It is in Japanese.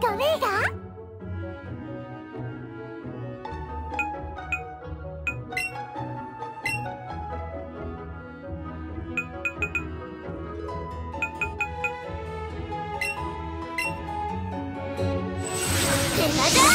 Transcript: トレイが手がだ